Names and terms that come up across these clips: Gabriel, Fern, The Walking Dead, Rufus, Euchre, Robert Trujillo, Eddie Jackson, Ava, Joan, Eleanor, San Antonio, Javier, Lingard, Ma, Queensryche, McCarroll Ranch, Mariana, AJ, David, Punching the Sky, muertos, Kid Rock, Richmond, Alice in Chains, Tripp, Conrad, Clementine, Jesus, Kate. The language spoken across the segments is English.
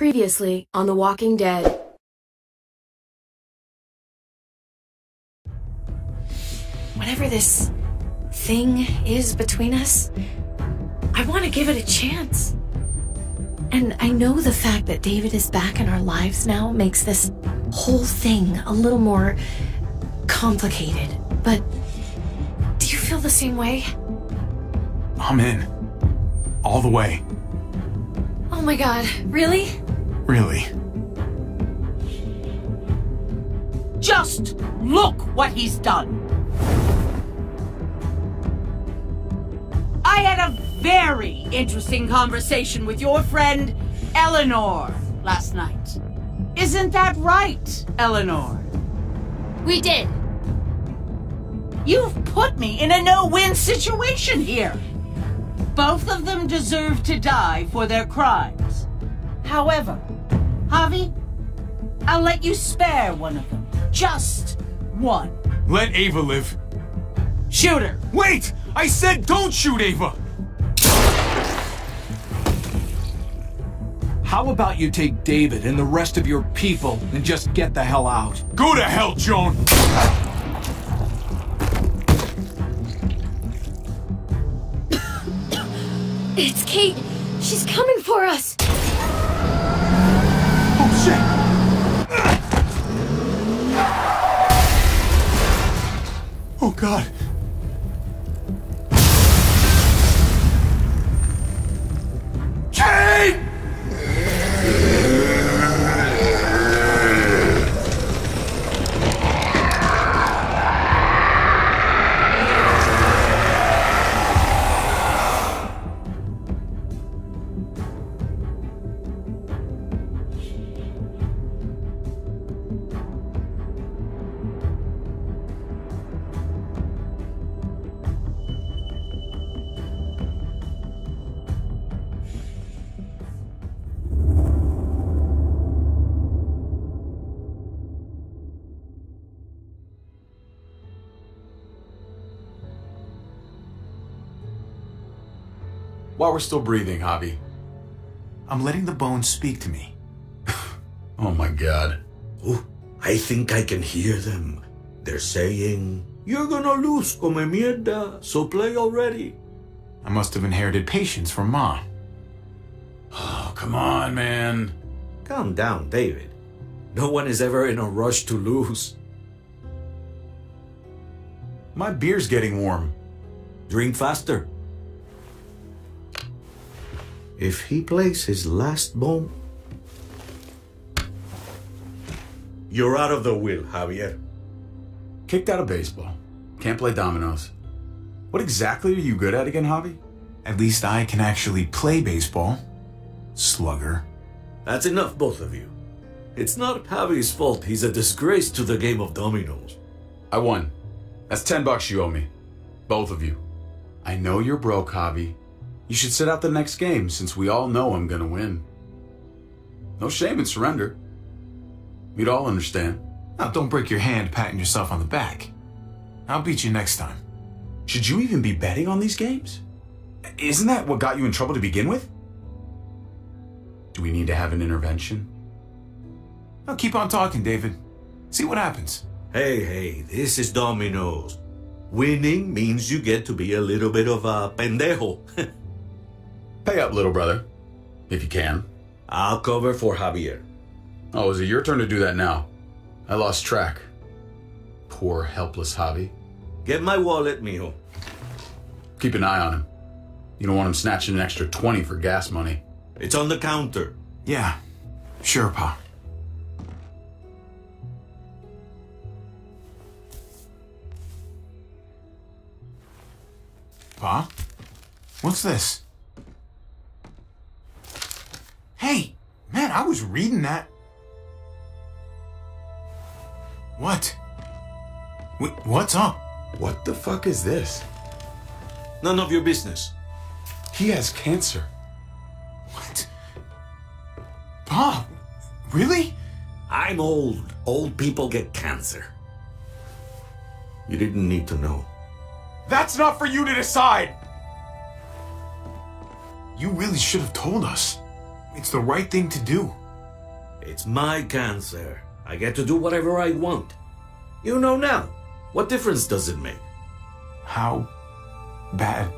Previously on The Walking Dead. Whatever this thing is between us, I want to give it a chance. And I know the fact that David is back in our lives now makes this whole thing a little more complicated, but do you feel the same way? I'm in. All the way. Oh my God, really? Really. Just look what he's done. I had a very interesting conversation with your friend, Eleanor, last night. Isn't that right, Eleanor? We did. You've put me in a no-win situation here. Both of them deserve to die for their crimes. However, Javi, I'll let you spare one of them. Just one. Let Ava live. Shoot her. Wait! I said don't shoot Ava! How about you take David and the rest of your people and just get the hell out? Go to hell, Joan! It's Kate! She's coming for us! Oh shit! Oh God! Kate! While we're still breathing, Javi, I'm letting the bones speak to me. Oh my God. Oh, I think I can hear them. They're saying, "You're gonna lose, come mierda, so play already." I must have inherited patience from Ma. Oh, come on, man. Calm down, David. No one is ever in a rush to lose. My beer's getting warm. Drink faster. If he plays his last bomb... You're out of the will, Javier. Kicked out of baseball. Can't play dominoes. What exactly are you good at again, Javi? At least I can actually play baseball. Slugger. That's enough, both of you. It's not Javi's fault he's a disgrace to the game of dominoes. I won. That's $10 you owe me. Both of you. I know you're broke, Javi. You should sit out the next game, since we all know I'm gonna win. No shame in surrender. We'd all understand. Now, don't break your hand patting yourself on the back. I'll beat you next time. Should you even be betting on these games? Isn't that what got you in trouble to begin with? Do we need to have an intervention? Now, keep on talking, David. See what happens. Hey, this is dominoes. Winning means you get to be a little bit of a pendejo. Pay up, little brother, if you can. I'll cover for Javier. Oh, is it your turn to do that now? I lost track. Poor, helpless Javi. Get my wallet, mijo. Keep an eye on him. You don't want him snatching an extra 20 for gas money. It's on the counter. Yeah, sure, Pa. Pa? What's this? Hey, man, I was reading that. What? What's up? What the fuck is this? None of your business. He has cancer. What? Bob, really? I'm old. Old people get cancer. You didn't need to know. That's not for you to decide! You really should have told us. It's the right thing to do. It's my cancer. I get to do whatever I want. You know now. What difference does it make? How bad?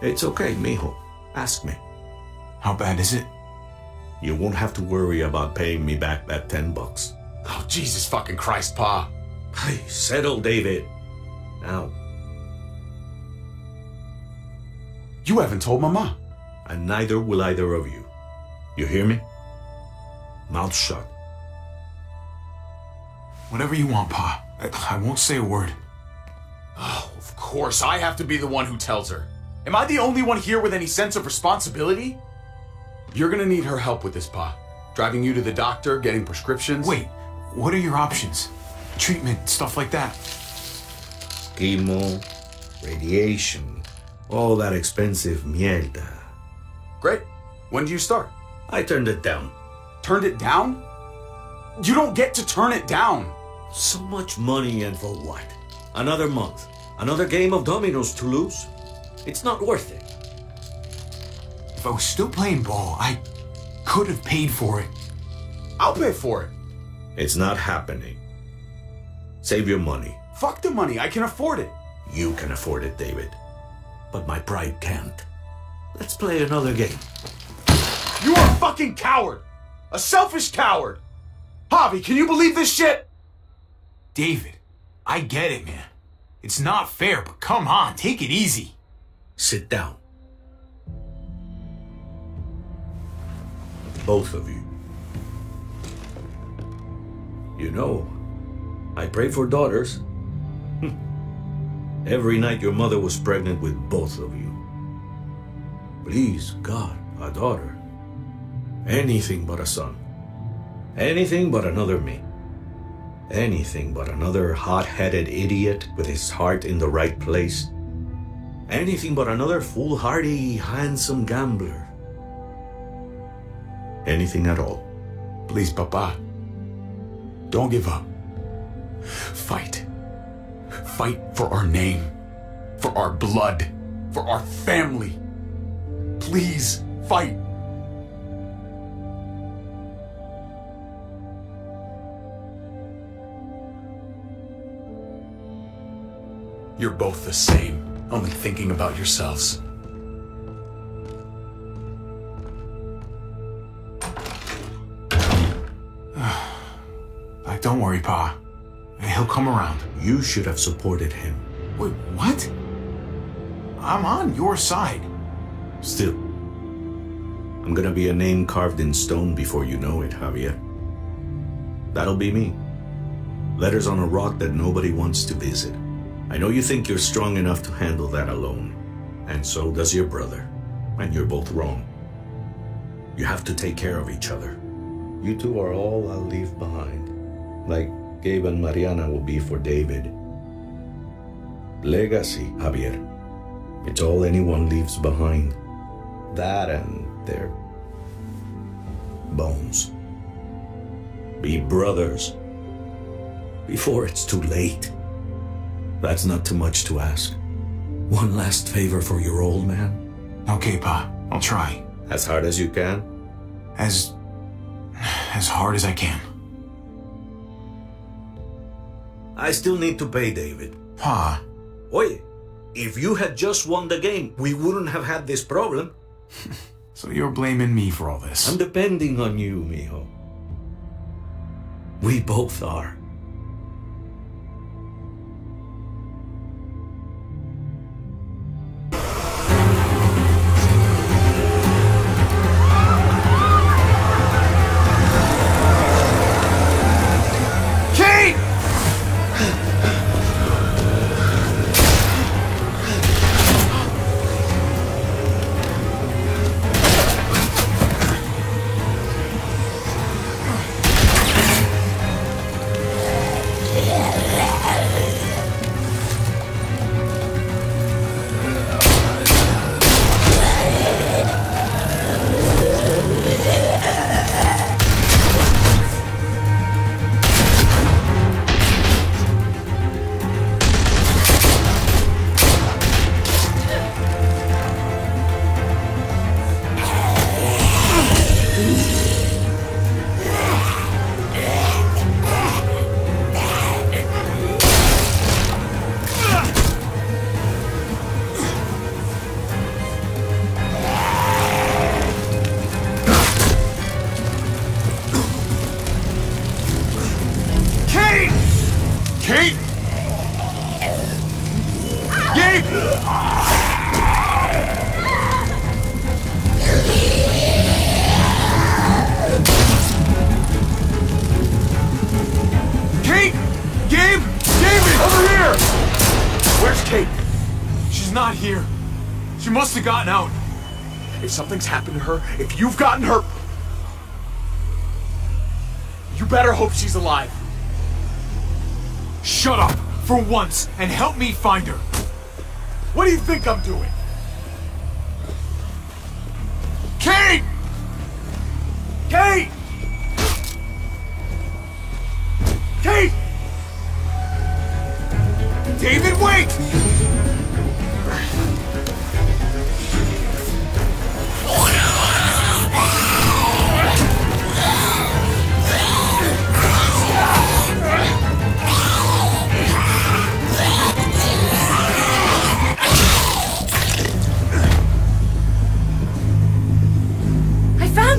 It's okay, mijo. Ask me. How bad is it? You won't have to worry about paying me back that $10. Oh, Jesus fucking Christ, Pa. Hey, settle, David. Now. You haven't told Mama. And neither will either of you. You hear me? Mouth shut. Whatever you want, Pa. I won't say a word. Oh, of course. I have to be the one who tells her. Am I the only one here with any sense of responsibility? You're gonna need her help with this, Pa. Driving you to the doctor, getting prescriptions. Wait, what are your options? Treatment, stuff like that. Chemo, radiation, all that expensive mierda. Great. When do you start? I turned it down. Turned it down? You don't get to turn it down. So much money and for what? Another month, another game of dominoes to lose. It's not worth it. If I was still playing ball, I could have paid for it. I'll pay for it. It's not happening. Save your money. Fuck the money. I can afford it. You can afford it, David. But my pride can't. Let's play another game. You are a fucking coward. A selfish coward. Javi, can you believe this shit? David, I get it, man. It's not fair, but come on, take it easy. Sit down. Both of you. You know, I pray for daughters. Every night your mother was pregnant with both of you. Please, God, a daughter. Anything but a son. Anything but another me. Anything but another hot-headed idiot with his heart in the right place. Anything but another foolhardy, handsome gambler. Anything at all. Please, Papa. Don't give up. Fight. Fight for our name. For our blood. For our family. Please, fight. You're both the same. Only thinking about yourselves. Don't worry, Pa. He'll come around. You should have supported him. Wait, what? I'm on your side. Still, I'm gonna be a name carved in stone before you know it, Javier. That'll be me. Letters on a rock that nobody wants to visit. I know you think you're strong enough to handle that alone. And so does your brother. And you're both wrong. You have to take care of each other. You two are all I'll leave behind. Like Gabe and Mariana will be for David. Legacy, Javier. It's all anyone leaves behind. That and their bones. Be brothers. Before it's too late. That's not too much to ask. One last favor for your old man? Okay, Pa. I'll try. As hard as you can? As hard as I can. I still need to pay David. Pa. Oye, if you had just won the game, we wouldn't have had this problem. So you're blaming me for all this? I'm depending on you, mijo. We both are. Kate! Gabe! David! Over here! Where's Kate? She's not here. She must have gotten out. If something's happened to her, if you've gotten her, you better hope she's alive. Shut up, for once, and help me find her. What do you think I'm doing? Kate! Kate! Kate! David, wait!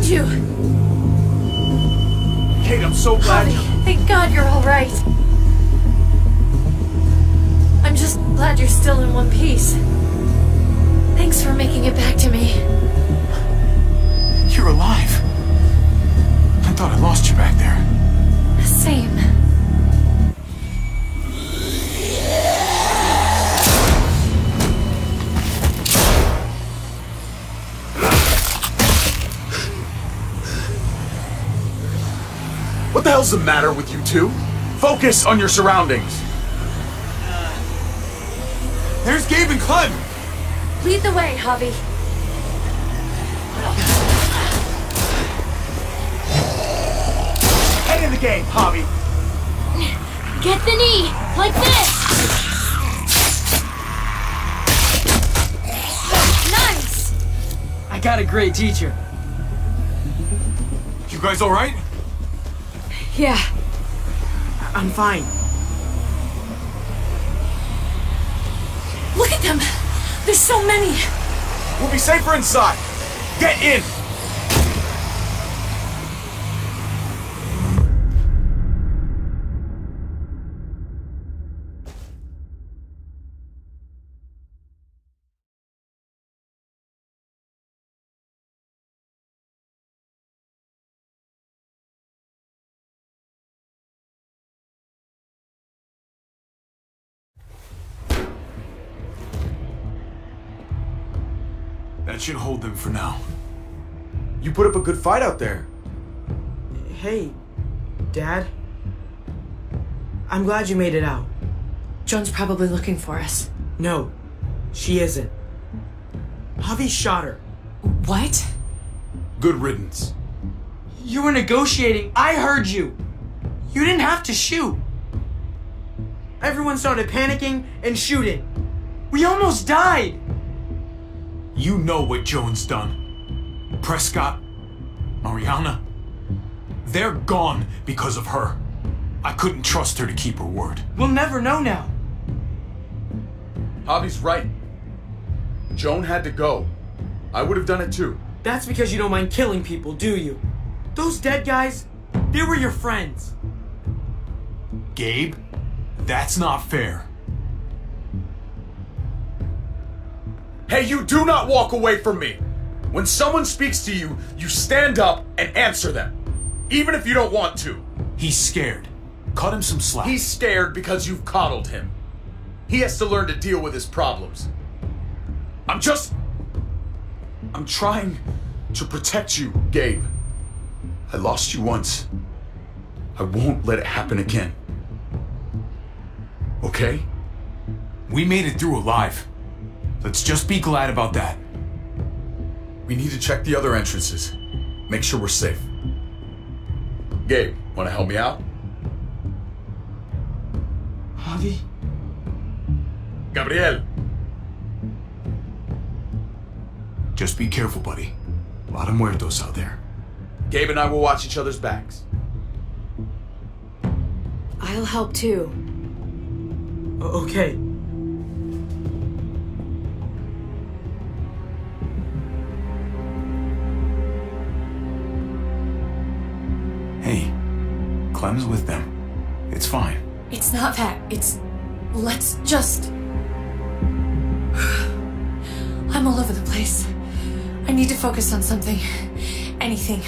You. Kate, I'm so glad Javi, thank God you're all right. I'm just glad you're still in one piece. Thanks for making it back to me. You're alive. I thought I lost you back there. Same. What the hell's the matter with you two? Focus on your surroundings. There's Gabe and Clem. Lead the way, Javi. Head in the game, Javi. Get the knee, like this. Nice. I got a great teacher. You guys all right? Yeah, I'm fine. Look at them! There's so many! We'll be safer inside! Get in! That should hold them for now. You put up a good fight out there. Hey, Dad. I'm glad you made it out. Joan's probably looking for us. No, she isn't. Javi shot her. What? Good riddance. You were negotiating. I heard you. You didn't have to shoot. Everyone started panicking and shooting. We almost died. You know what Joan's done. Prescott, Mariana, they're gone because of her. I couldn't trust her to keep her word. We'll never know now. Javi's right. Joan had to go. I would have done it too. That's because you don't mind killing people, do you? Those dead guys, they were your friends. Gabe, that's not fair. Hey, you do not walk away from me. When someone speaks to you, you stand up and answer them. Even if you don't want to. He's scared. Cut him some slack. He's scared because you've coddled him. He has to learn to deal with his problems. I'm trying to protect you, Gabe. I lost you once. I won't let it happen again. Okay? We made it through alive. Let's just be glad about that. We need to check the other entrances. Make sure we're safe. Gabe, wanna help me out? Javi? Gabriel! Just be careful, buddy. A lot of muertos out there. Gabe and I will watch each other's backs. I'll help too. Okay. Hey, Clem's with them. It's fine. It's not that. Let's just... I'm all over the place. I need to focus on something. Anything.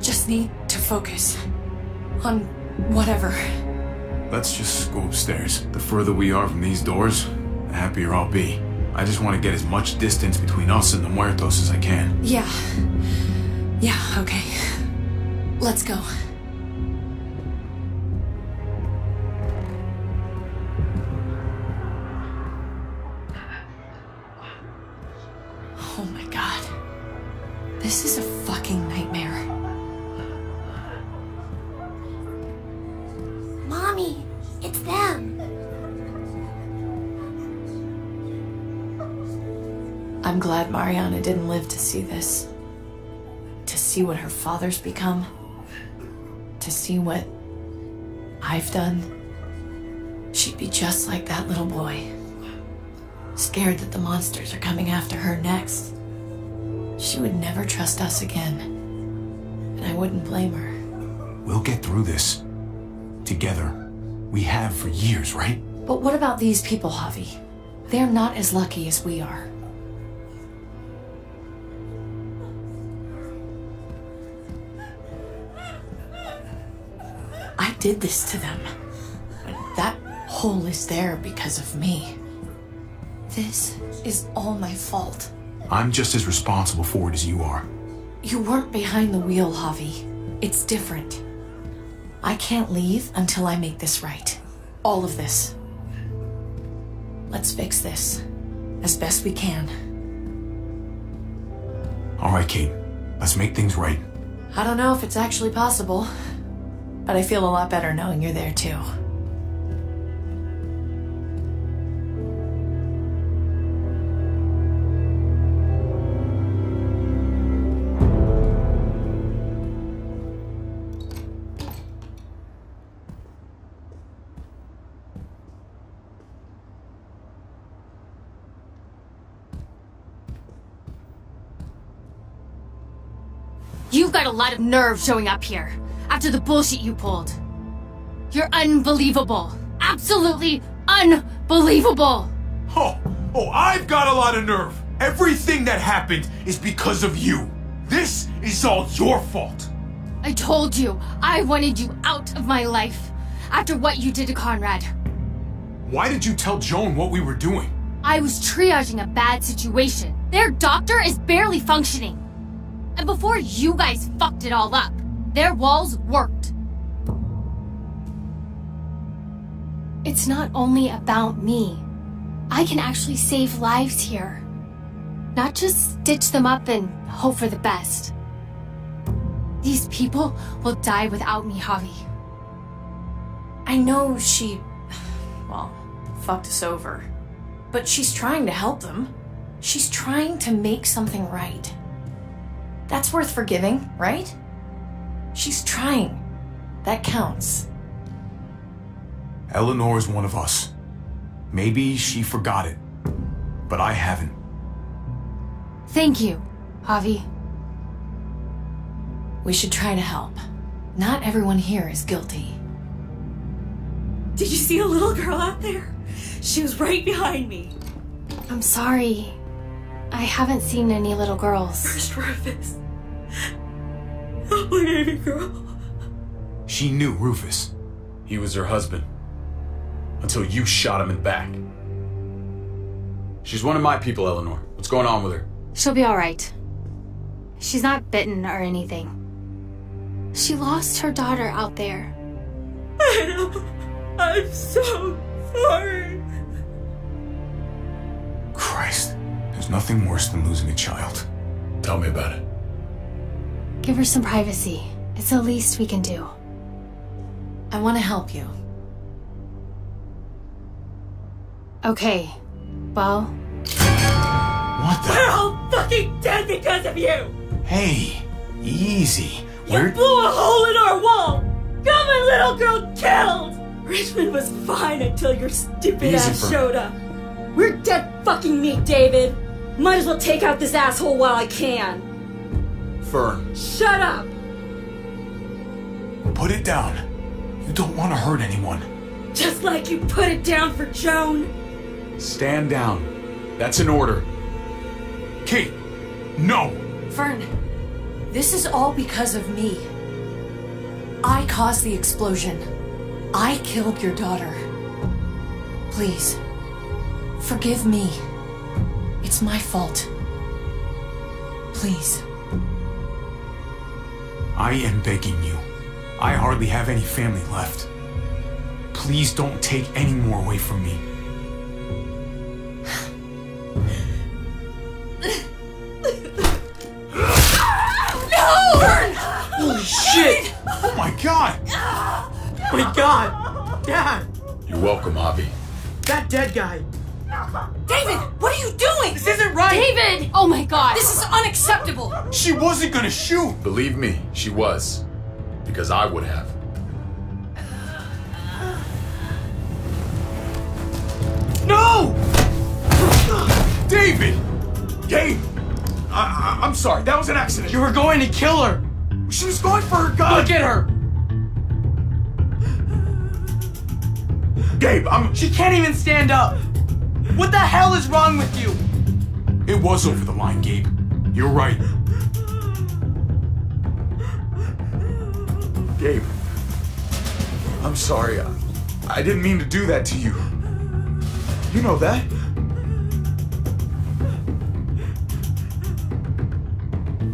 Just need to focus. On whatever. Let's just go upstairs. The further we are from these doors, the happier I'll be. I just want to get as much distance between us and the Muertos as I can. Yeah. Yeah, okay. Let's go. Oh my God. This is a fucking nightmare. Mommy, it's them. I'm glad Mariana didn't live to see this. To see what her father's become. To see what I've done. She'd be just like that little boy. Scared that the monsters are coming after her next. She would never trust us again. And I wouldn't blame her. We'll get through this. Together. We have for years, right? But what about these people, Javi? They're not as lucky as we are. I did this to them. That hole is there because of me. This is all my fault. I'm just as responsible for it as you are. You weren't behind the wheel, Javi. It's different. I can't leave until I make this right. All of this. Let's fix this. As best we can. All right, Kate. Let's make things right. I don't know if it's actually possible, but I feel a lot better knowing you're there too. You've got a lot of nerve showing up here, after the bullshit you pulled. You're unbelievable. Absolutely unbelievable! Oh, I've got a lot of nerve! Everything that happened is because of you. This is all your fault. I told you, I wanted you out of my life, after what you did to Conrad. Why did you tell Joan what we were doing? I was triaging a bad situation. Their doctor is barely functioning. And before you guys fucked it all up, their walls worked. It's not only about me. I can actually save lives here. Not just stitch them up and hope for the best. These people will die without me, Javi. I know she, well, fucked us over. But she's trying to help them. She's trying to make something right. That's worth forgiving, right? She's trying. That counts. Eleanor is one of us. Maybe she forgot it, but I haven't. Thank you, Javi. We should try to help. Not everyone here is guilty. Did you see the little girl out there? She was right behind me. I'm sorry. I haven't seen any little girls. First Rufus. Oh, my baby girl. She knew Rufus. He was her husband. Until you shot him in the back. She's one of my people, Eleanor. What's going on with her? She'll be all right. She's not bitten or anything. She lost her daughter out there. I know. I'm so sorry. Christ. There's nothing worse than losing a child. Tell me about it. Give her some privacy. It's the least we can do. I want to help you. Okay. Well... What the... We're all fucking dead because of you! Hey, easy. You blew a hole in our wall! Got my little girl killed! Richmond was fine until your stupid ass showed up. We're dead fucking meat, David. Might as well take out this asshole while I can. Fern. Shut up! Put it down. You don't want to hurt anyone. Just like you put it down for Joan. Stand down. That's an order. Kate, no! Fern, this is all because of me. I caused the explosion. I killed your daughter. Please, forgive me. It's my fault. Please. I am begging you. I hardly have any family left. Please don't take any more away from me. No! Fern! Holy shit! Oh my god! My god! Dad! You're welcome, Avi. That dead guy! David! What are you doing? This isn't right! David! Oh my god! This is unacceptable! She wasn't gonna shoot! Believe me, she was. Because I would have. No! David! Gabe! I'm sorry, that was an accident. You were going to kill her! She was going for her gun! Look at her! Gabe, She can't even stand up! What the hell is wrong with you? It was over the line, Gabe. You're right. Gabe, I'm sorry. I didn't mean to do that to you. You know that.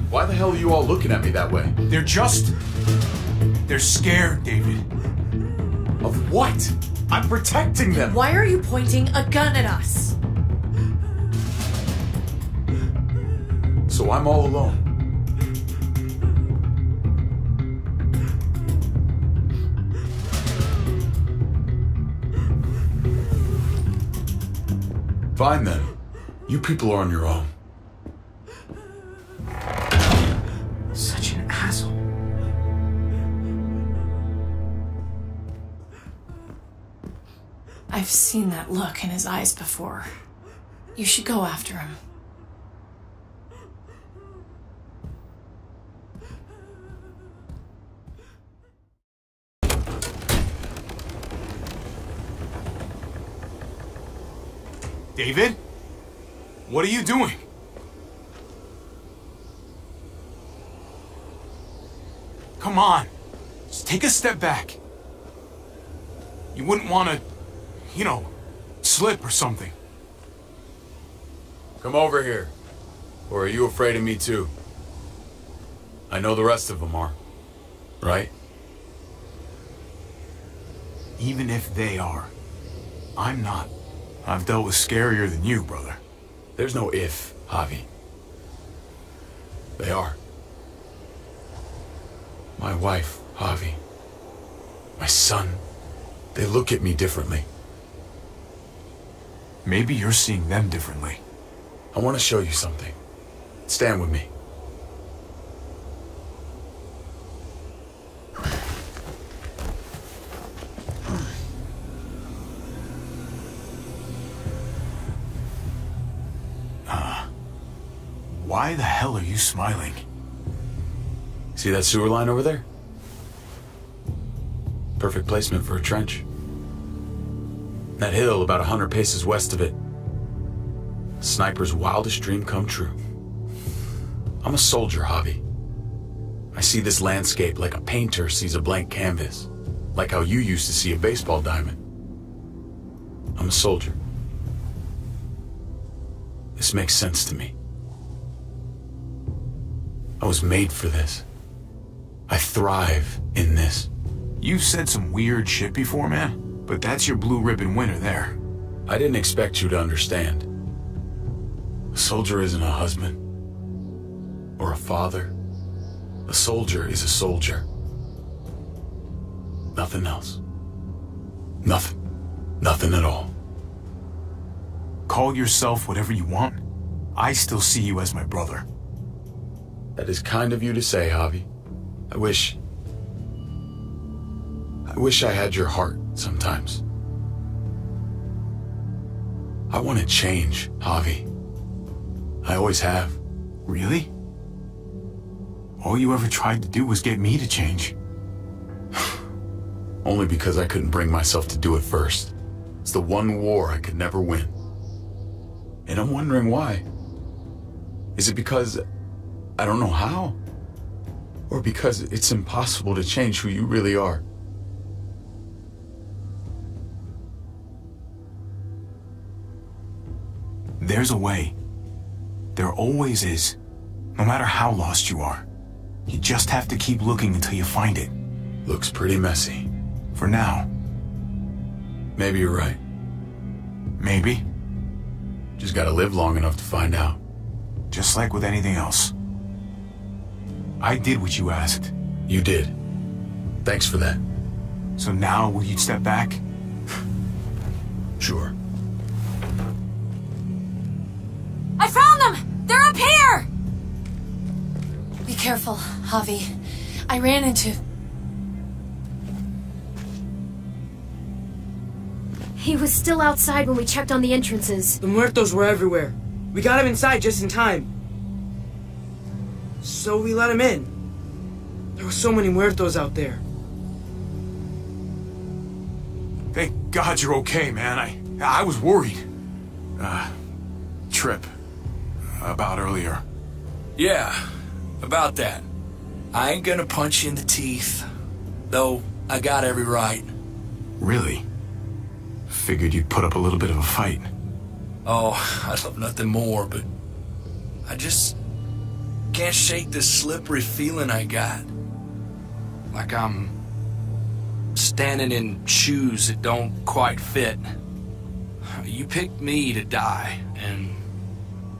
Why the hell are you all looking at me that way? They're scared, David. Of what? I'm protecting them. Why are you pointing a gun at us? So I'm all alone. Fine then. You people are on your own. Such an asshole. I've seen that look in his eyes before. You should go after him. David? What are you doing? Come on. Just take a step back. You wouldn't want to... you know, slip or something. Come over here. Or are you afraid of me too? I know the rest of them are. Right? Even if they are, I'm not. I've dealt with scarier than you, brother. There's no if, Javi. They are. My wife, Javi. My son. They look at me differently. Maybe you're seeing them differently. I want to show you something. Stand with me. Why the hell are you smiling? See that sewer line over there? Perfect placement for a trench. That hill, about 100 paces west of it. A sniper's wildest dream come true. I'm a soldier, Javi. I see this landscape like a painter sees a blank canvas, like how you used to see a baseball diamond. I'm a soldier. This makes sense to me. I was made for this. I thrive in this. You've said some weird shit before, man. But that's your blue ribbon winner there. I didn't expect you to understand. A soldier isn't a husband or a father. A soldier is a soldier. Nothing else. Nothing. Nothing at all. Call yourself whatever you want. I still see you as my brother. That is kind of you to say, Javi. I wish I had your heart. Sometimes. I want to change, Javi. I always have. Really? All you ever tried to do was get me to change. Only because I couldn't bring myself to do it first. It's the one war I could never win. And I'm wondering why. Is it because I don't know how? Or because it's impossible to change who you really are? There's a way. There always is. No matter how lost you are. You just have to keep looking until you find it. Looks pretty messy. For now. Maybe you're right. Maybe. Just gotta live long enough to find out. Just like with anything else. I did what you asked. You did. Thanks for that. So now, will you step back? Sure. I found them! They're up here! Be careful, Javi. I ran into... He was still outside when we checked on the entrances. The muertos were everywhere. We got him inside just in time. So we let him in. There were so many muertos out there. Thank God you're okay, man. I was worried. Tripp. About earlier. Yeah, about that. I ain't gonna punch you in the teeth. Though, I got every right. Really? Figured you'd put up a little bit of a fight. Oh, I'd love nothing more, but I just can't shake this slippery feeling I got. Like I'm standing in shoes that don't quite fit. You picked me to die, and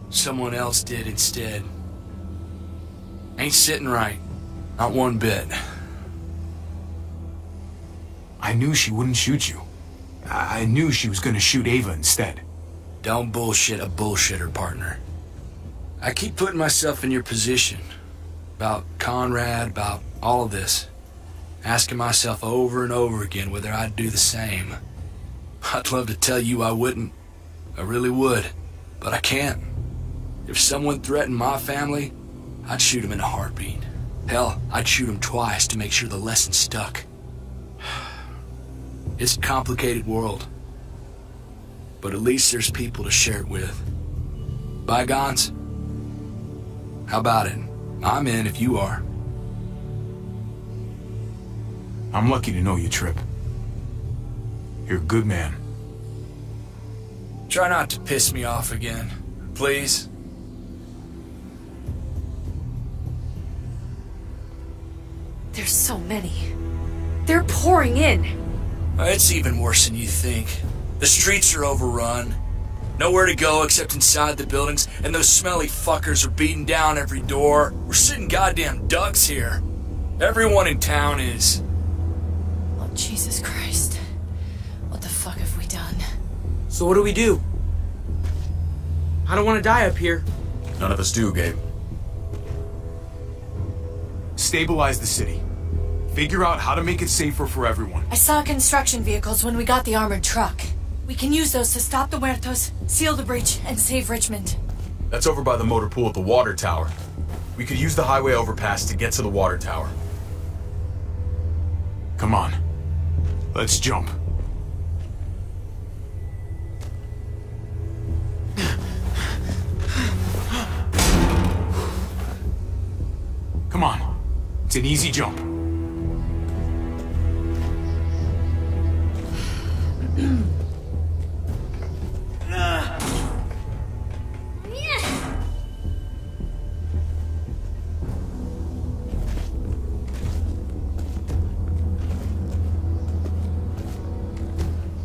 someone else did instead. Ain't sitting right, not one bit. I knew she wouldn't shoot you. I knew she was gonna shoot Ava instead. Don't bullshit a bullshitter, partner. I keep putting myself in your position. About Conrad, about all of this. Asking myself over and over again whether I'd do the same. I'd love to tell you I wouldn't. I really would. But I can't. If someone threatened my family, I'd shoot him in a heartbeat. Hell, I'd shoot him twice to make sure the lesson stuck. It's a complicated world. But at least there's people to share it with. Bygones? How about it? I'm in if you are. I'm lucky to know you, Tripp. You're a good man. Try not to piss me off again, please. There's so many. They're pouring in. It's even worse than you think. The streets are overrun. Nowhere to go except inside the buildings, and those smelly fuckers are beating down every door. We're sitting goddamn ducks here. Everyone in town is. Oh, Jesus Christ. What the fuck have we done? So what do we do? I don't want to die up here. None of us do, Gabe. Stabilize the city. Figure out how to make it safer for everyone. I saw construction vehicles when we got the armored truck. We can use those to stop the muertos, seal the breach, and save Richmond. That's over by the motor pool at the water tower. We could use the highway overpass to get to the water tower. Come on. Let's jump. Come on. It's an easy jump.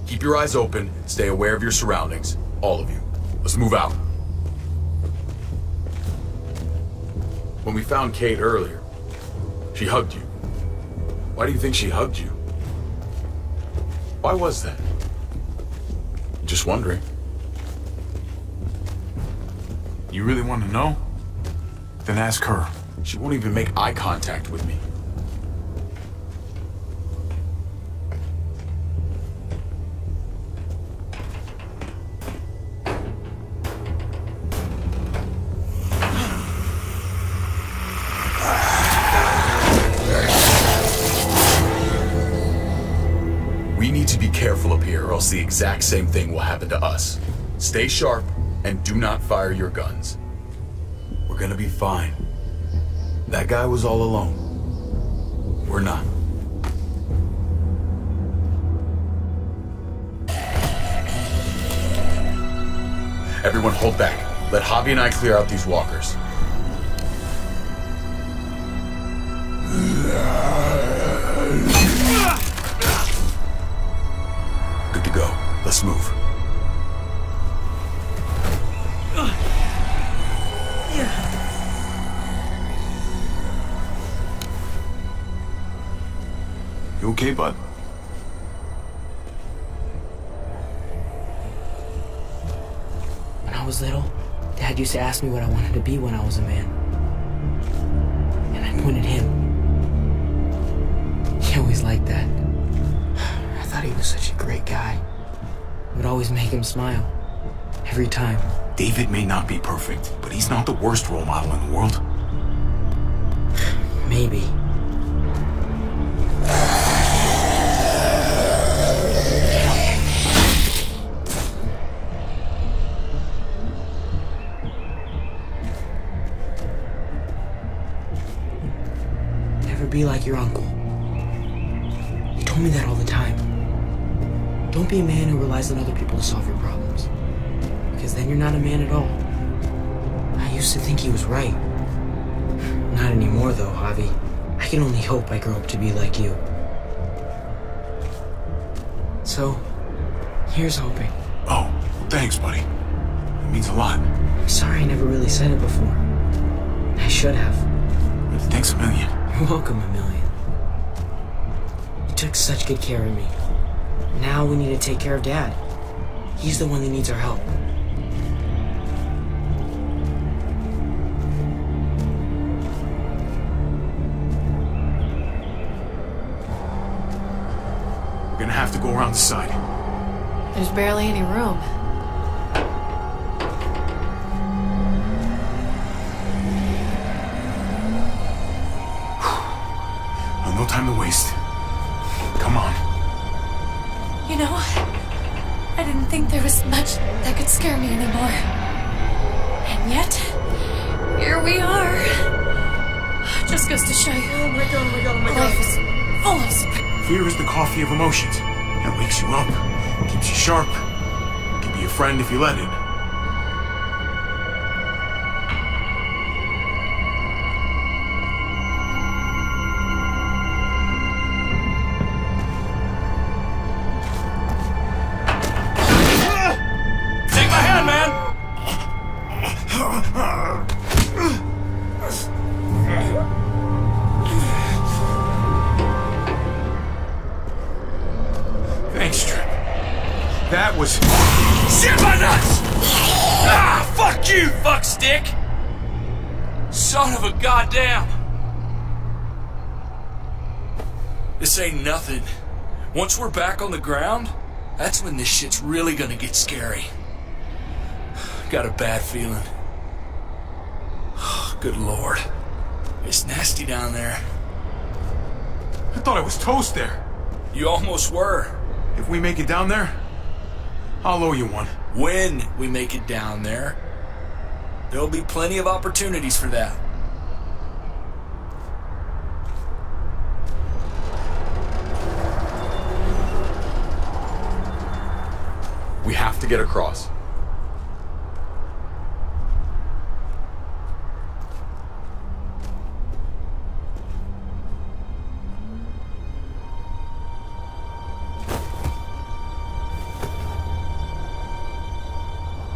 Keep your eyes open, stay aware of your surroundings, all of you. Let's move out. When we found Kate earlier, she hugged you. Why do you think she hugged you? Why was that? Just wondering. You really want to know? Then ask her. She won't even make eye contact with me. We need to be careful up here, or else the exact same thing will happen to us. Stay sharp, and do not fire your guns. We're gonna be fine. That guy was all alone. We're not. Everyone hold back. Let Javi and I clear out these walkers. Good to go. Let's move. You okay, bud? When I was little, Dad used to ask me what I wanted to be when I was a man. And I pointed him. He always liked that. I thought he was such a great guy. It would always make him smile. Every time. David may not be perfect, but he's not the worst role model in the world. Maybe. Never be like your uncle. He told me that all the time. Don't be a man who relies on other people to solve your problems. Because then you're not a man at all. I used to think he was right. Not anymore though, Javi. I can only hope I grow up to be like you. So, here's hoping. Oh, thanks, buddy. It means a lot. I'm sorry I never really said it before. I should have. Thanks a million. You're welcome, a million. You took such good care of me. Now we need to take care of Dad. He's the one that needs our help. We're gonna have to go around the side. There's barely any room. Well, no time to waste. Come on. You know, I didn't think there was much that could scare me anymore. And yet, here we are. Just goes to show you. Oh my God, oh my God, oh my God. Life is full of surprises. Fear is the coffee of emotions. It wakes you up, keeps you sharp, can be your friend if you let it. Ain't nothing. Once we're back on the ground, that's when this shit's really gonna get scary. Got a bad feeling. Oh, good Lord. It's nasty down there. I thought I was toast there. You almost were. If we make it down there, I'll owe you one. When we make it down there, there'll be plenty of opportunities for that. We have to get across.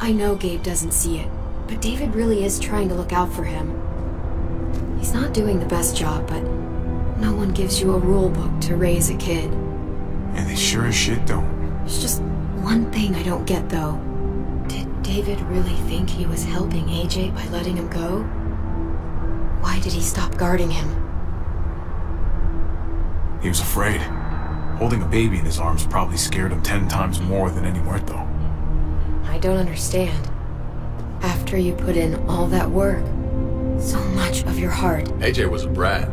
I know Gabe doesn't see it, but David really is trying to look out for him. He's not doing the best job, but no one gives you a rule book to raise a kid. And they sure as shit don't. It's just one thing I don't get, though. Did David really think he was helping AJ by letting him go? Why did he stop guarding him? He was afraid. Holding a baby in his arms probably scared him 10 times more than any word, though. I don't understand. After you put in all that work, so much of your heart... AJ was a brat.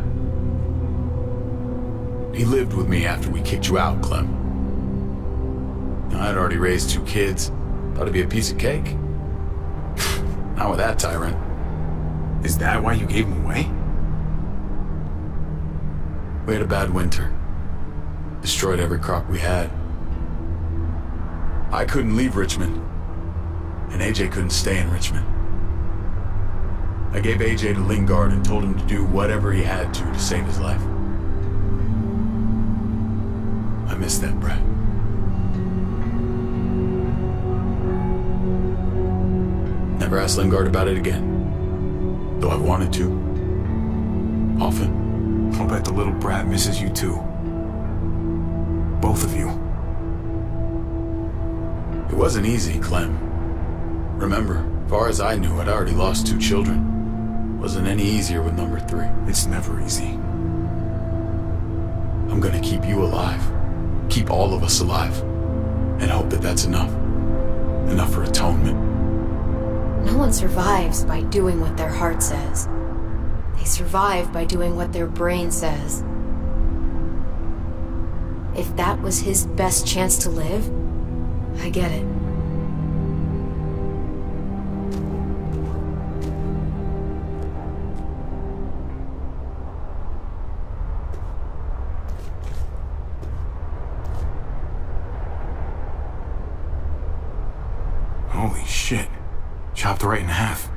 He lived with me after we kicked you out, Clem. I'd already raised 2 kids. Thought it'd be a piece of cake. Not with that tyrant. Is that why you gave him away? We had a bad winter. Destroyed every crop we had. I couldn't leave Richmond, and AJ couldn't stay in Richmond. I gave AJ to Lingard and told him to do whatever he had to save his life. I miss that brat. Never asked Lingard about it again, though I wanted to, often. I'll bet the little brat misses you too. Both of you. It wasn't easy, Clem. Remember, far as I knew, I'd already lost 2 children. Wasn't any easier with number 3. It's never easy. I'm gonna keep you alive. Keep all of us alive. And hope that that's enough. Enough for atonement. No one survives by doing what their heart says. They survive by doing what their brain says. If that was his best chance to live, I get it. Shit. Chopped right in half.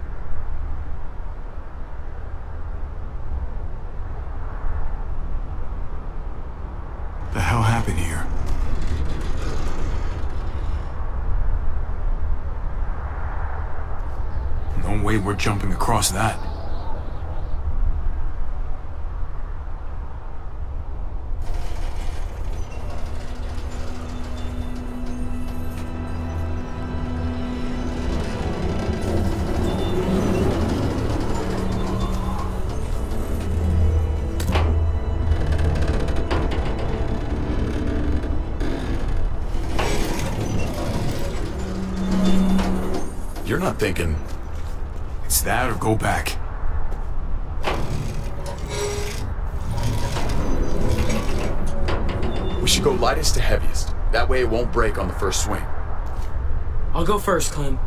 The hell happened here? No way we're jumping across that. Thinking. It's that or go back. We should go lightest to heaviest. That way it won't break on the first swing. I'll go first, Clem.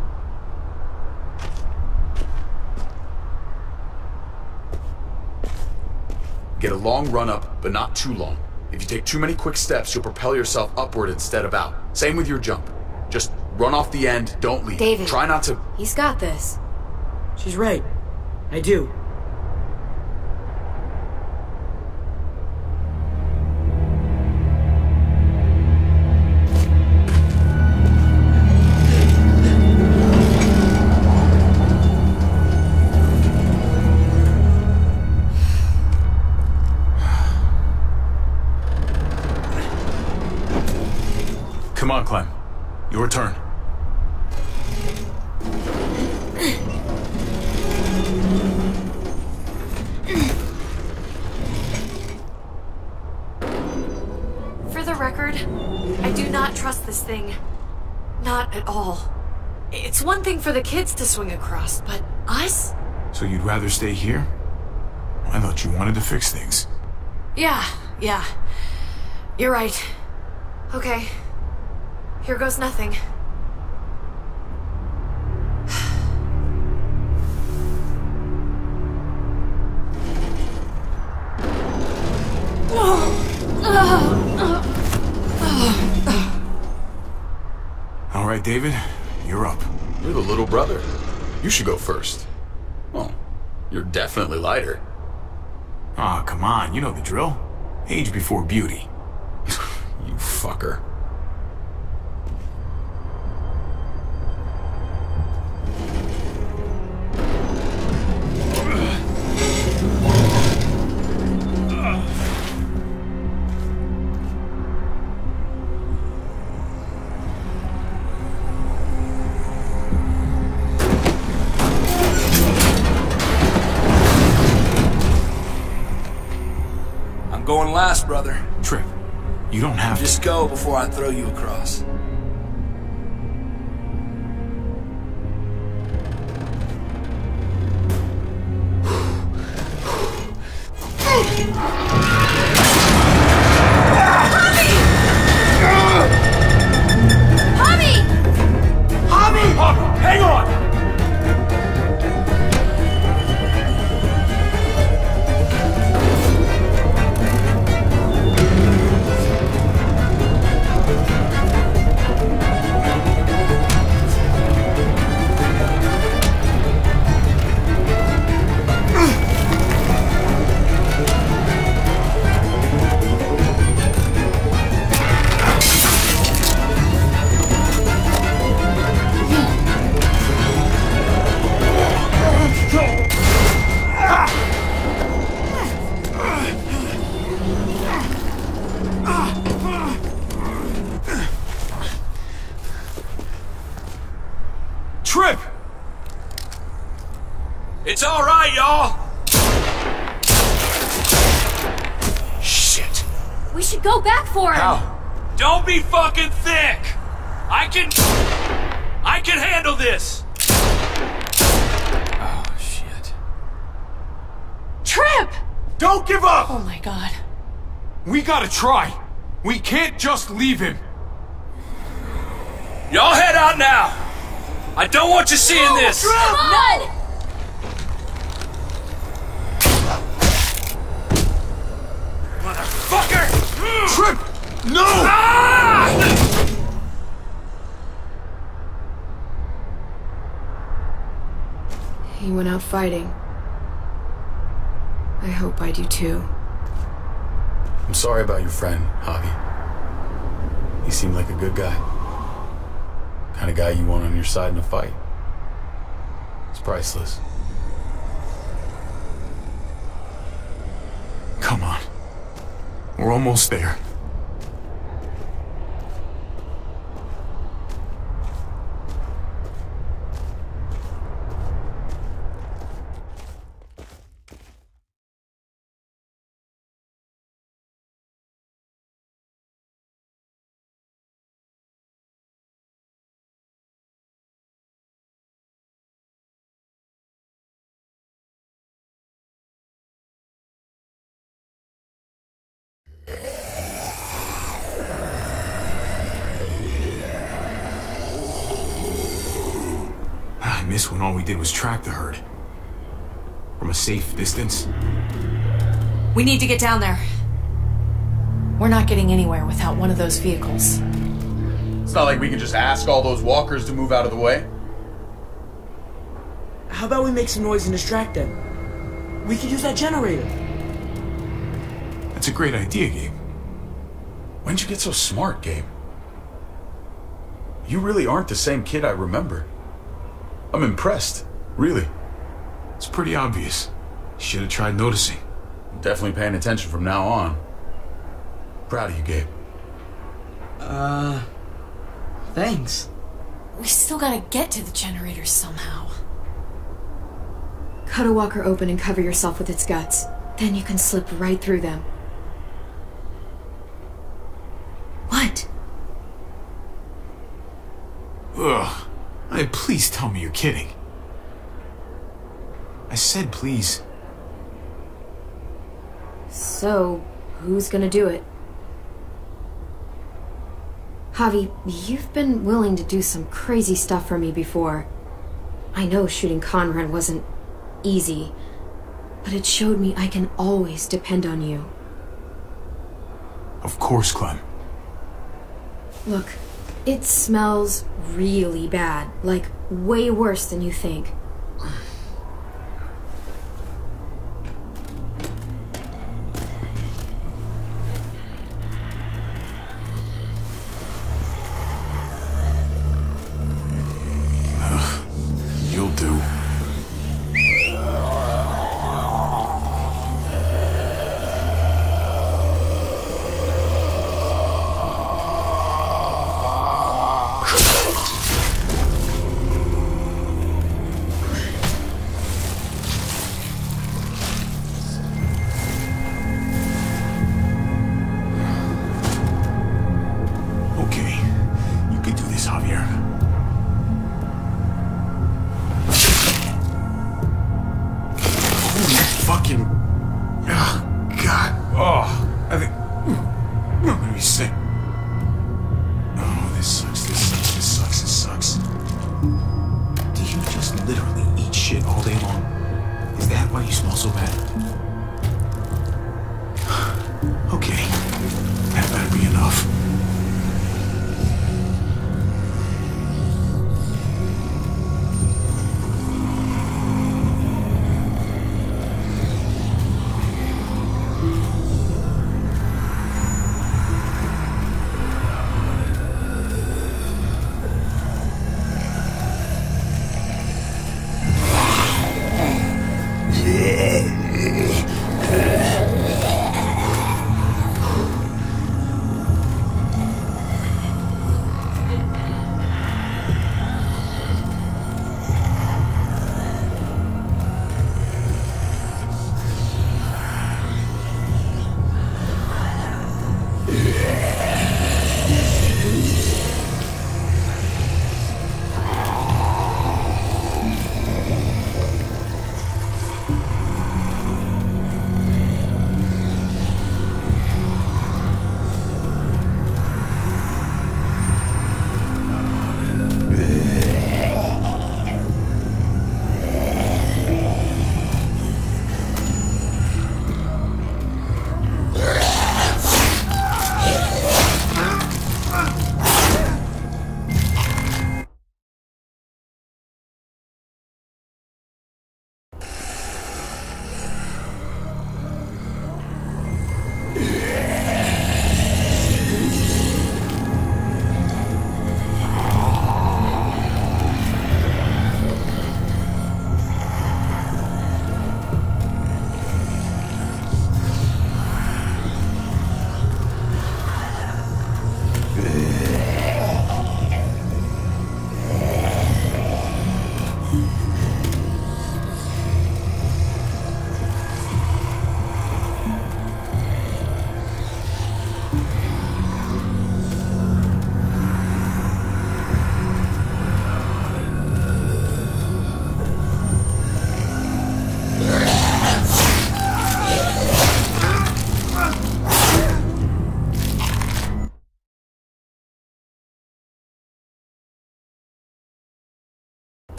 Get a long run up, but not too long. If you take too many quick steps, you'll propel yourself upward instead of out. Same with your jump. Just run off the end, don't leave. David, try not to... He's got this. She's right. I do. Come on, Clem. Your turn. Thing. Not at all. It's one thing for the kids to swing across, but us? So you'd rather stay here? I thought you wanted to fix things. Yeah. You're right. Okay. Here goes nothing. David, you're up. You're the little brother. You should go first. Well, you're definitely lighter. Aw, come on. You know the drill. Age before beauty. You fucker. Going last, brother. Tripp, you don't have to. Just go before I throw you across. Hobby! Hang on! It's all right, y'all! Shit. We should go back for him! How? Don't be fucking thick! I can handle this! Oh, shit. Tripp! Don't give up! Oh my god. We gotta try. We can't just leave him. Y'all head out now! I don't want you seeing this! Tripp! None! Motherfucker! Tripp! No! Ah! He went out fighting. I hope I do too. I'm sorry about your friend, Javi. He seemed like a good guy. Kind of guy you want on your side in a fight. It's priceless. Come on. We're almost there. This one, all we did was track the herd. From a safe distance. We need to get down there. We're not getting anywhere without one of those vehicles. It's not like we can just ask all those walkers to move out of the way. How about we make some noise and distract them? We could use that generator. That's a great idea, Gabe. When'd you get so smart, Gabe? You really aren't the same kid I remember. I'm impressed, really. It's pretty obvious. Should have tried noticing. I'm definitely paying attention from now on. Proud of you, Gabe. Thanks. We still gotta get to the generators somehow. Cut a walker open and cover yourself with its guts. Then you can slip right through them. What? Ugh. Please tell me you're kidding. I said please. So, who's gonna do it? Javi, you've been willing to do some crazy stuff for me before. I know shooting Conrad wasn't easy, but it showed me I can always depend on you. Of course, Clem. Look. It smells really bad, like way worse than you think. You'll do.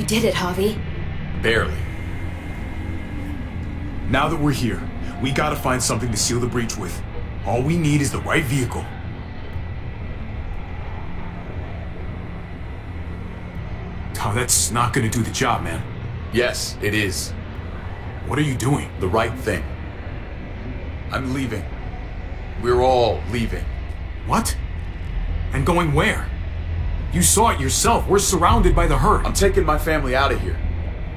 You did it, Javi. Barely. Now that we're here, we gotta find something to seal the breach with. All we need is the right vehicle. Oh, that's not gonna do the job, man. Yes, it is. What are you doing? The right thing. I'm leaving. We're all leaving. What? And going where? You saw it yourself. We're surrounded by the herd. I'm taking my family out of here.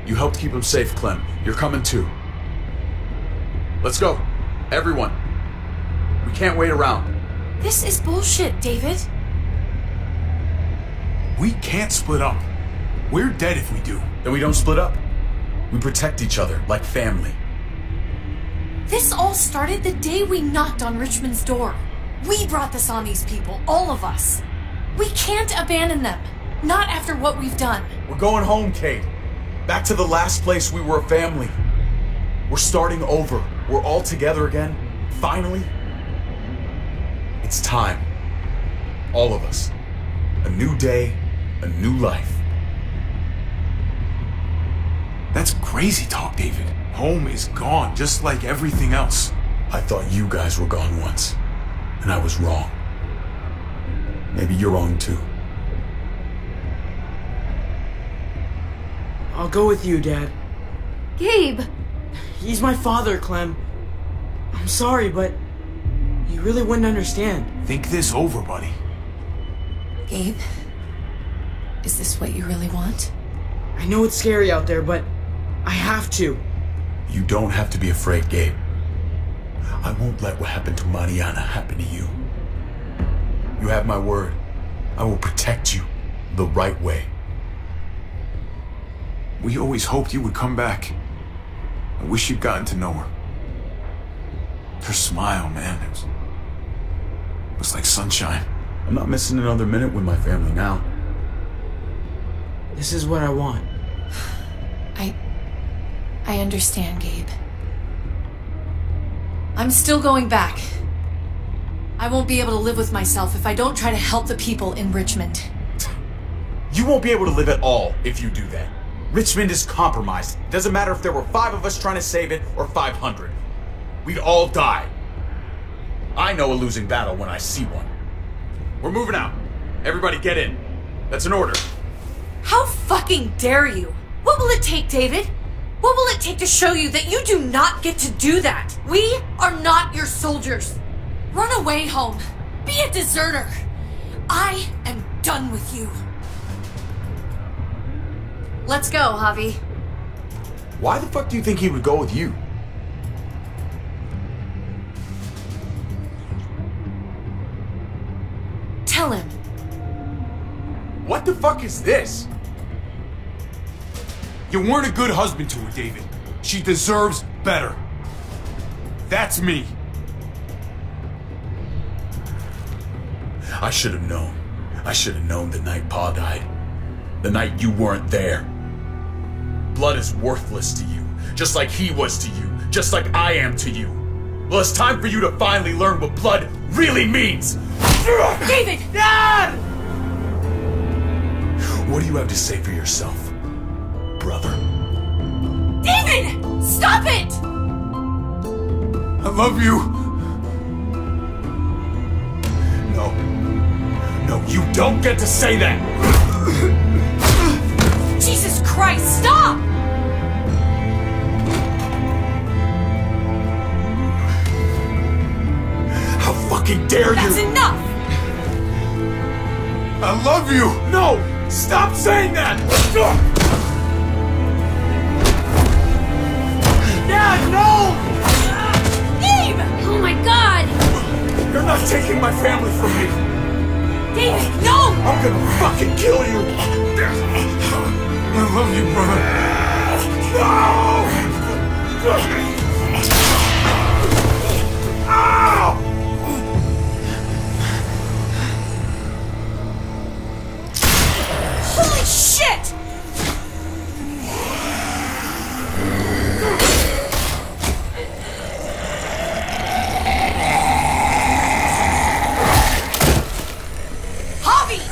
You helped keep them safe, Clem. You're coming too. Let's go. Everyone. We can't wait around. This is bullshit, David. We can't split up. We're dead if we do. Then we don't split up. We protect each other like family. This all started the day we knocked on Richmond's door. We brought this on these people, all of us. We can't abandon them. Not after what we've done. We're going home, Kate. Back to the last place we were a family. We're starting over. We're all together again. Finally. It's time. All of us. A new day, a new life. That's crazy talk, David. Home is gone, just like everything else. I thought you guys were gone once, and I was wrong. Maybe you're wrong, too. I'll go with you, Dad. Gabe! He's my father, Clem. I'm sorry, but he really wouldn't understand. Think this over, buddy. Gabe, is this what you really want? I know it's scary out there, but I have to. You don't have to be afraid, Gabe. I won't let what happened to Mariana happen to you. You have my word. I will protect you the right way. We always hoped you would come back. I wish you'd gotten to know her. Her smile, man, it was like sunshine. I'm not missing another minute with my family now. This is what I want. I understand, Gabe. I'm still going back. I won't be able to live with myself if I don't try to help the people in Richmond. You won't be able to live at all if you do that. Richmond is compromised. It doesn't matter if there were 5 of us trying to save it or 500. We'd all die. I know a losing battle when I see one. We're moving out. Everybody get in. That's an order. How fucking dare you? What will it take, David? What will it take to show you that you do not get to do that? We are not your soldiers. Run away home. Be a deserter. I am done with you. Let's go, Javi. Why the fuck do you think he would go with you? Tell him. What the fuck is this? You weren't a good husband to her, David. She deserves better. That's me. I should have known. I should have known the night Pa died. The night you weren't there. Blood is worthless to you, just like he was to you, just like I am to you. Well, it's time for you to finally learn what blood really means. David! Dad! What do you have to say for yourself, brother? David! Stop it! I love you. No. No, you don't get to say that! Jesus Christ, stop! How fucking dare you! That's enough! I love you! No! Stop saying that! Dad, no! Gabe! Oh my God! You're not taking my family from me! David, no! I'm gonna fucking kill you! I love you, brother! No! Ow! Holy shit! Javi!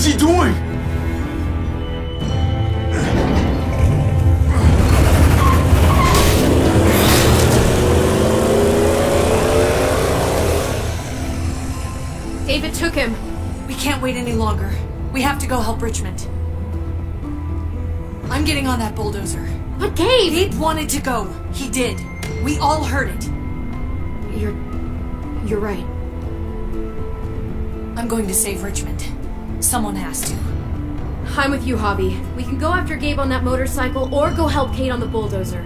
is he doing? David took him. We can't wait any longer. We have to go help Richmond. I'm getting on that bulldozer. But Gabe! Gabe wanted to go. He did. We all heard it. You're right. I'm going to save Richmond. Someone has to. I'm with you, Javi. We can go after Gabe on that motorcycle, or go help Kate on the bulldozer.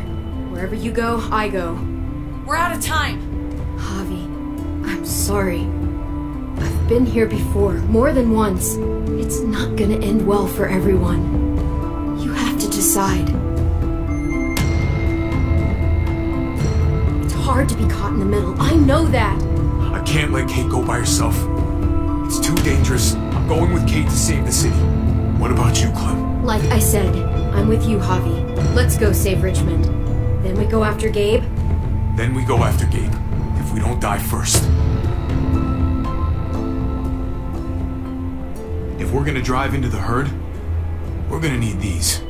Wherever you go, I go. We're out of time! Javi, I'm sorry. I've been here before, more than once. It's not gonna end well for everyone. You have to decide. It's hard to be caught in the middle, I know that! I can't let Kate go by herself. It's too dangerous. I'm going with Kate to save the city. What about you, Clem? Like I said, I'm with you, Javi. Let's go save Richmond. Then we go after Gabe? Then we go after Gabe, if we don't die first. If we're gonna drive into the herd, we're gonna need these.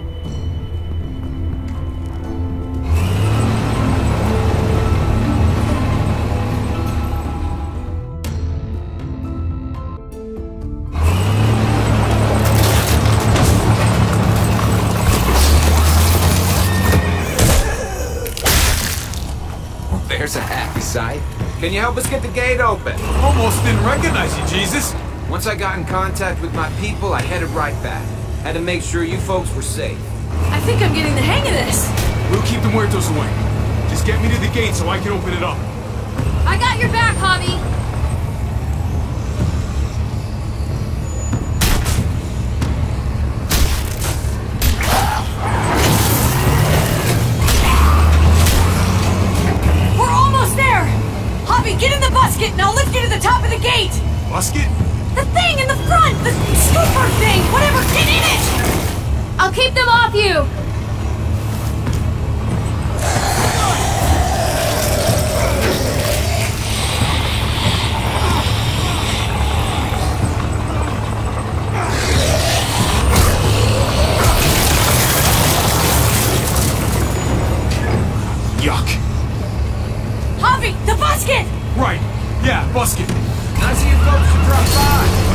There's a happy sight. Can you help us get the gate open? Almost didn't recognize you, Jesus. Once I got in contact with my people, I headed right back. Had to make sure you folks were safe. I think I'm getting the hang of this. We'll keep the muertos away. Just get me to the gate so I can open it up. I got your back, Javi. We're almost there. Javi, get in the busket. Now lift you to the top of the gate. Busket? The thing in the front! The scooper thing! Whatever! Get in it! I'll keep them off you! Yuck! Javi! The basket! Right! Yeah, basket! I see you folks to drop by.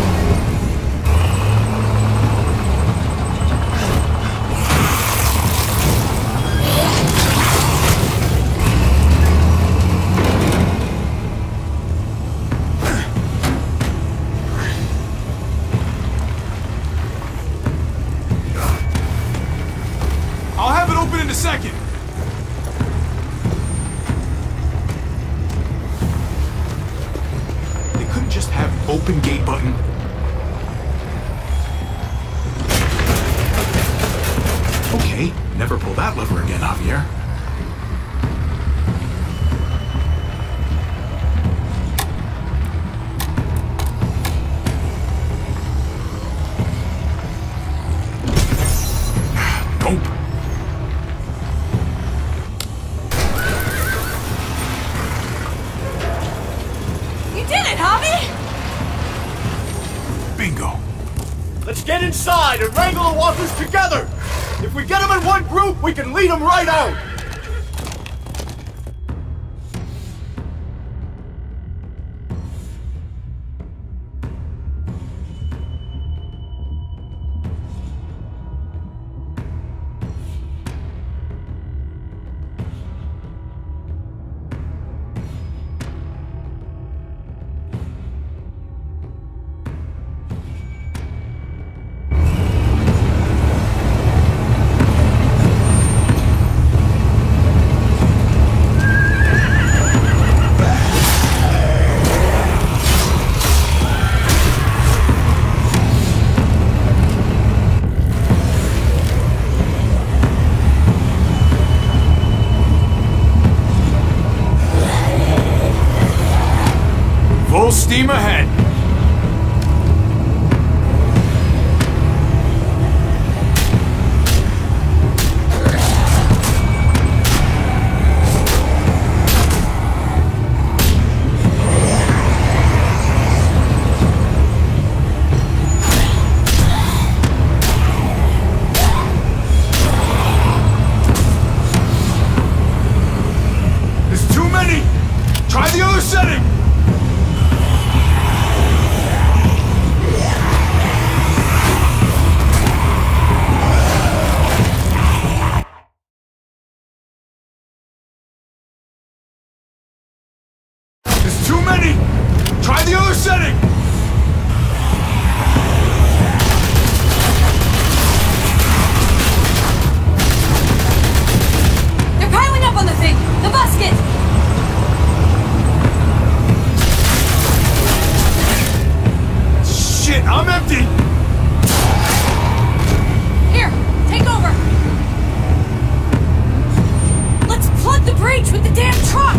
I'll have it open in a second. Just have open gate button. Okay, never pull that lever again, Javier. Nope. Get inside and wrangle the walkers together! If we get them in one group, we can lead them right out! Steam ahead. I'm empty! Here, take over! Let's flood the breach with the damn truck!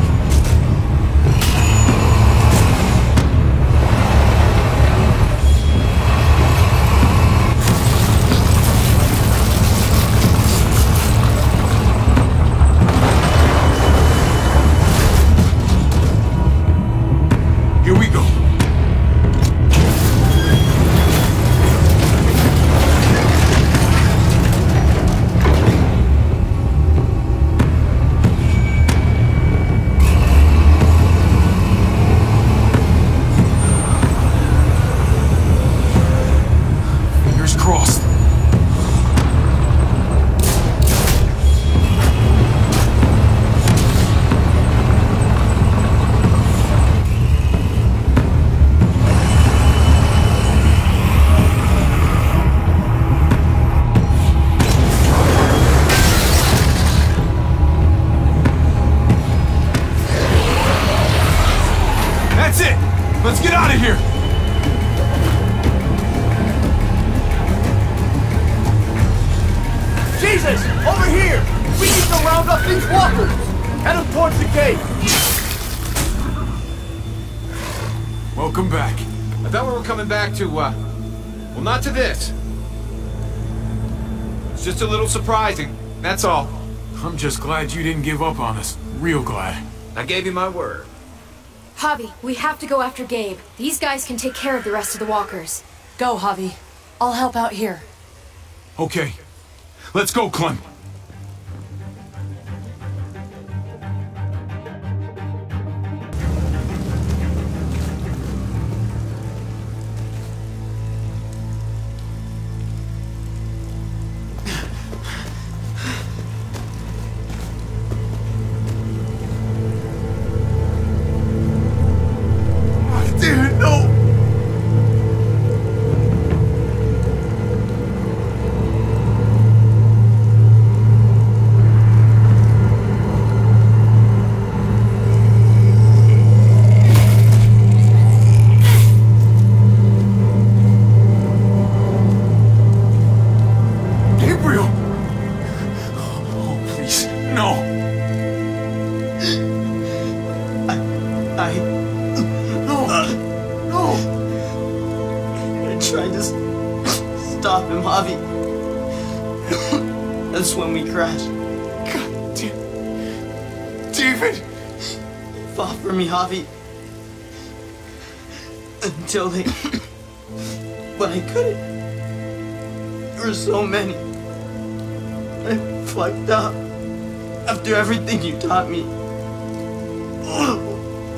Well, not to this. It's just a little surprising, that's all. I'm just glad you didn't give up on us. Real glad. I gave you my word. Javi, we have to go after Gabe. These guys can take care of the rest of the walkers. Go, Javi. I'll help out here. Okay. Let's go, Clem. Everything you taught me,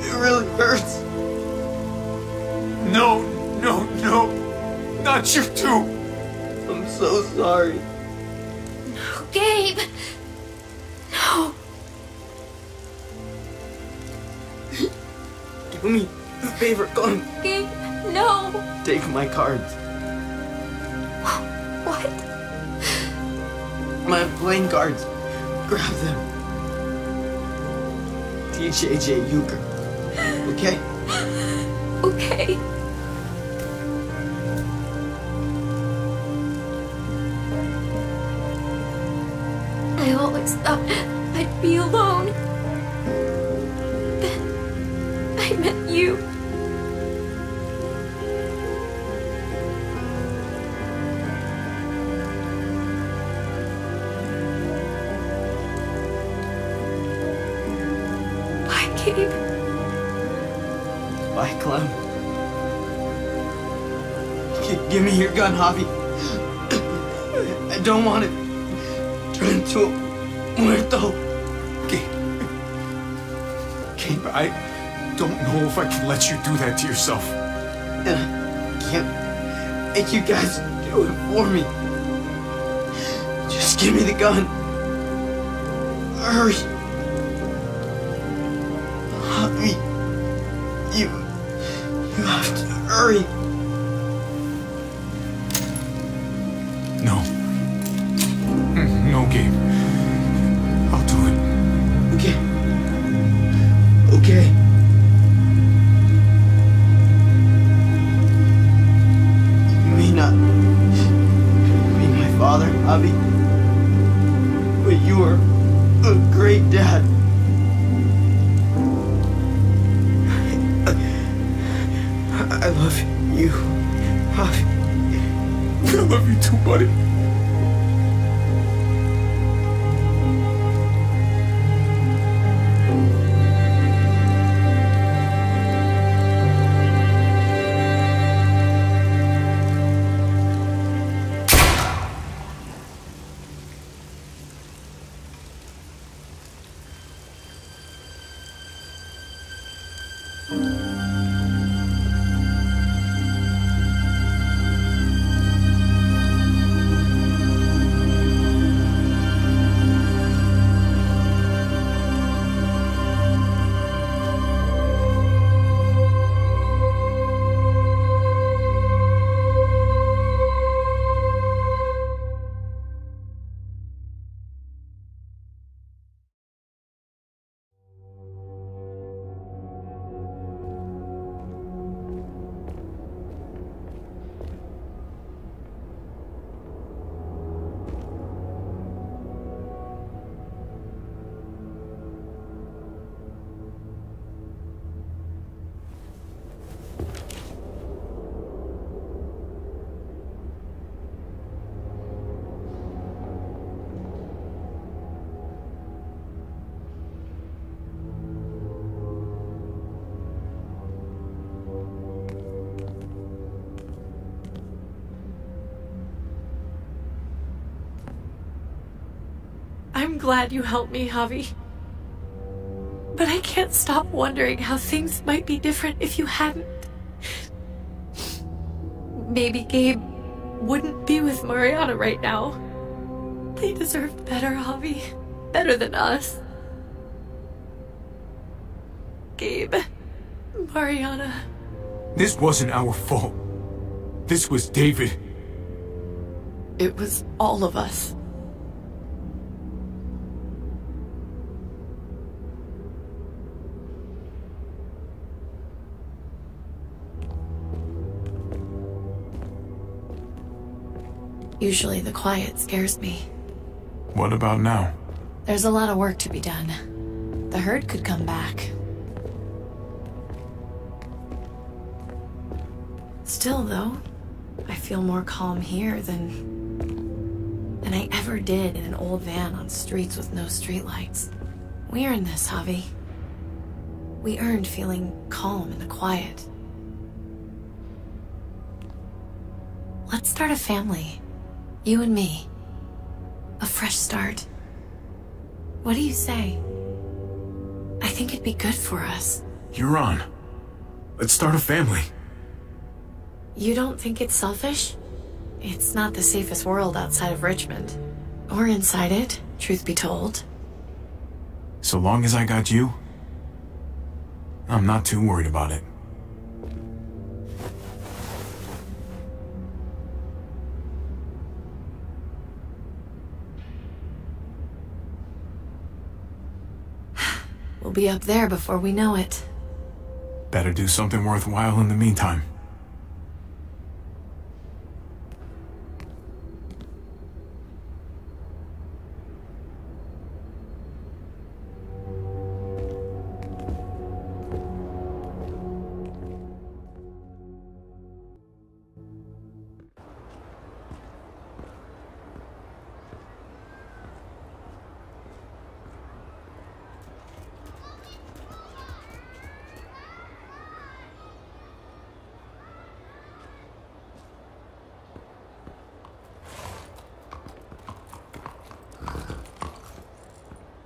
it really hurts. No, no, no, not you two. I'm so sorry. No, Gabe. No. Do me a favor, Connie. Gabe, no. Take my cards. What? My playing cards. Grab them. Teach AJ Euchre, okay? Okay. I always thought I'd be alone. Then I met you. Bye, Clem. Give me your gun, Javi. I don't want it. Turn into a muerto. Gabe, I don't know if I can let you do that to yourself. And I can't make you guys do it for me. Just give me the gun. Hurry. You have to hurry. No. No, Gabe. I'll do it. Okay. Okay. Javi. But you were a great dad. I love you, Javi. I love you too, buddy. I'm glad you helped me, Javi. But I can't stop wondering how things might be different if you hadn't. Maybe Gabe wouldn't be with Mariana right now. They deserve better, Javi. Better than us. Gabe, Mariana. This wasn't our fault. This was David. It was all of us. Usually the quiet scares me. What about now? There's a lot of work to be done. The herd could come back. Still, though, I feel more calm here than I ever did in an old van on streets with no streetlights. We earned this, Javi. We earned feeling calm in the quiet. Let's start a family. You and me. A fresh start. What do you say? I think it'd be good for us. You're on. Let's start a family. You don't think it's selfish? It's not the safest world outside of Richmond. Or inside it, truth be told. So long as I got you, I'm not too worried about it. We'll be up there before we know it. Better do something worthwhile in the meantime.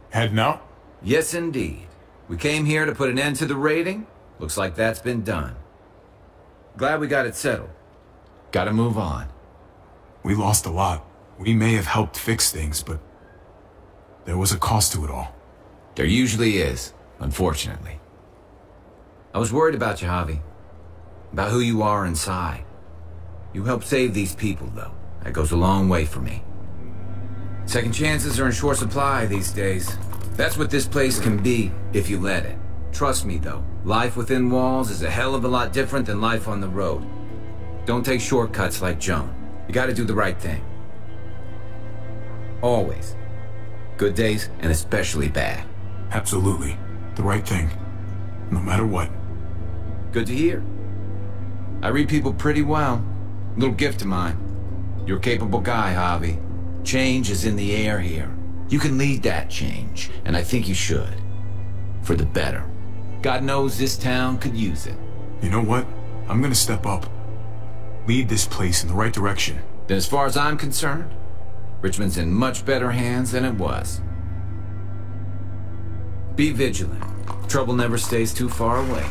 Heading out? Yes, indeed. We came here to put an end to the raiding. Looks like that's been done. Glad we got it settled. Gotta move on. We lost a lot. We may have helped fix things, but there was a cost to it all. There usually is, unfortunately. I was worried about you, Javi. About who you are inside. You helped save these people, though. That goes a long way for me. Second chances are in short supply these days. That's what this place can be, if you let it. Trust me, though. Life within walls is a hell of a lot different than life on the road. Don't take shortcuts like Joan. You gotta do the right thing. Always. Good days, and especially bad. Absolutely. The right thing. No matter what. Good to hear. I read people pretty well. Little gift of mine. You're a capable guy, Javi. Change is in the air here. You can lead that change, and I think you should. For the better. God knows this town could use it. You know what? I'm gonna step up. Lead this place in the right direction. Then as far as I'm concerned, Richmond's in much better hands than it was. Be vigilant. Trouble never stays too far away.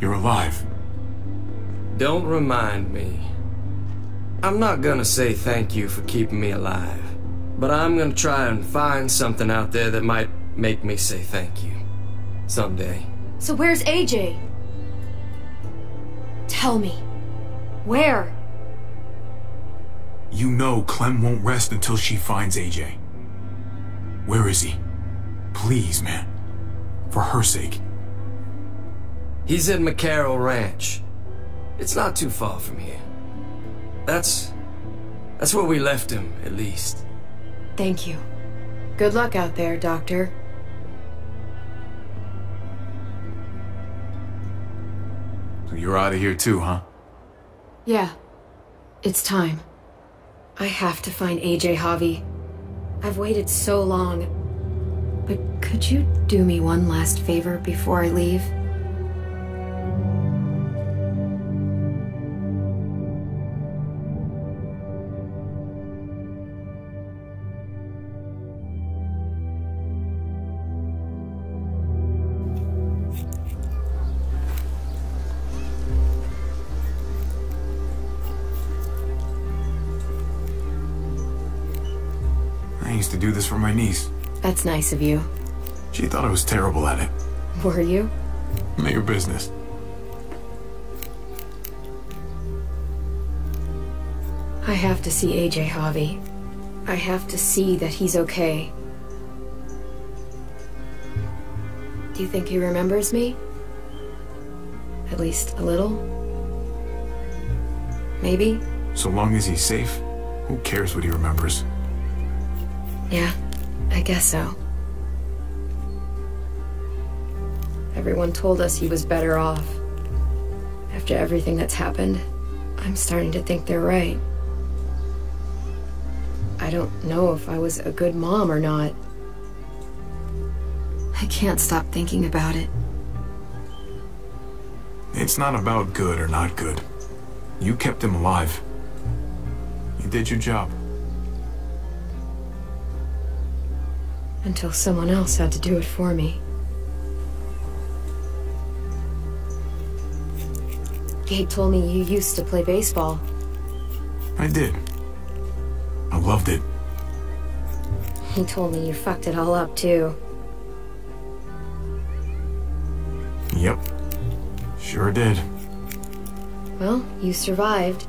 You're alive. Don't remind me. I'm not gonna say thank you for keeping me alive, but I'm gonna try and find something out there that might make me say thank you. Someday. So where's AJ? Tell me. Where? You know Clem won't rest until she finds AJ. Where is he? Please, man. For her sake. He's at McCarroll Ranch. It's not too far from here. That's where we left him, at least. Thank you. Good luck out there, Doctor. So you're out of here too, huh? Yeah. It's time. I have to find AJ, Javi. I've waited so long. But could you do me one last favor before I leave? To do this for my niece. That's nice of you. She thought I was terrible at it. Were you? Not your business. I have to see AJ, Javi. I have to see that he's okay. Do you think he remembers me? At least a little? Maybe? So long as he's safe, who cares what he remembers? Yeah, I guess so. Everyone told us he was better off. After everything that's happened, I'm starting to think they're right. I don't know if I was a good mom or not. I can't stop thinking about it. It's not about good or not good. You kept him alive. You did your job. Until someone else had to do it for me. Gabe told me you used to play baseball. I did. I loved it. He told me you fucked it all up, too. Yep. Sure did. Well, you survived.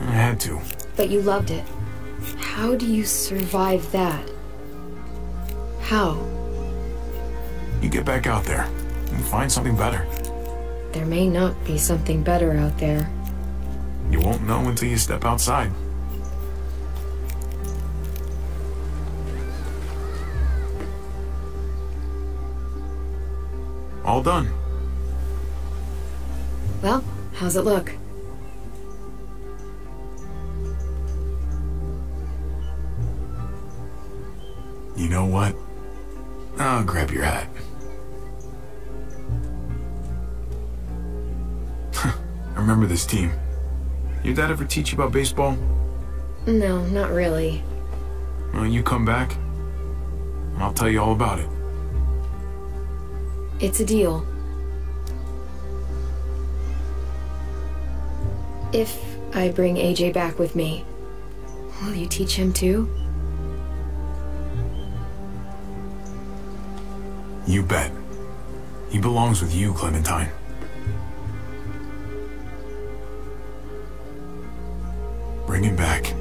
I had to. But you loved it. How do you survive that? How? You get back out there and find something better. There may not be something better out there. You won't know until you step outside. All done. Well, how's it look? You know what? I'll grab your hat. I remember this team. Your dad ever teach you about baseball? No, not really. Well, you come back, and I'll tell you all about it. It's a deal. If I bring AJ back with me, will you teach him too? You bet. He belongs with you, Clementine. Bring him back.